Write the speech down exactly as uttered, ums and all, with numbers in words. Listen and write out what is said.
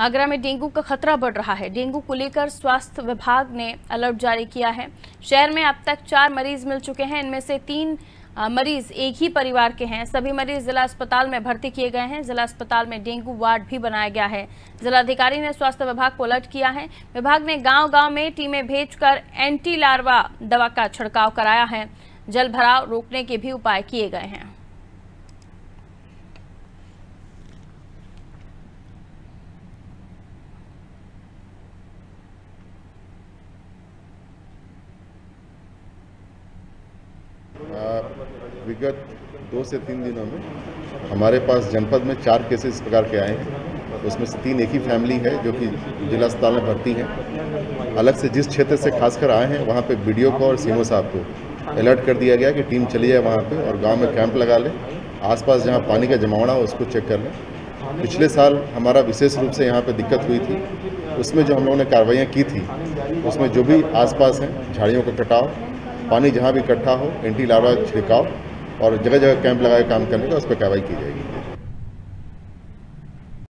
आगरा में डेंगू का खतरा बढ़ रहा है। डेंगू को लेकर स्वास्थ्य विभाग ने अलर्ट जारी किया है। शहर में अब तक चार मरीज मिल चुके हैं, इनमें से तीन मरीज एक ही परिवार के हैं। सभी मरीज जिला अस्पताल में भर्ती किए गए हैं। जिला अस्पताल में डेंगू वार्ड भी बनाया गया है। जिलाधिकारी ने स्वास्थ्य विभाग को अलर्ट किया है। विभाग ने गांव-गांव में टीमें भेजकर एंटी लार्वा दवा का छिड़काव कराया है। जल भराव रोकने के भी उपाय किए गए हैं। विगत दो से तीन दिनों में हमारे पास जनपद में चार केसेस इस प्रकार के आए हैं। उसमें से तीन एक ही फैमिली है जो कि जिला अस्पताल में भर्ती है। अलग से जिस क्षेत्र से खासकर आए हैं वहाँ पे बीडीओ को और सीओ साहब को अलर्ट कर दिया गया कि टीम चली जाए वहाँ पे और गांव में कैंप लगा ले। आसपास जहाँ पानी का जमावड़ा हो उसको चेक कर लें। पिछले साल हमारा विशेष रूप से यहाँ पे दिक्कत हुई थी, उसमें जो हम लोगों ने कार्रवाइयाँ की थी उसमें जो भी आसपास हैं झाड़ियों का कटाव, पानी जहाँ भी इकट्ठा हो एंटी लार्वा छिड़काव और जगह जगह कैंप लगाए काम करने का उस पर कार्रवाई की जाएगी।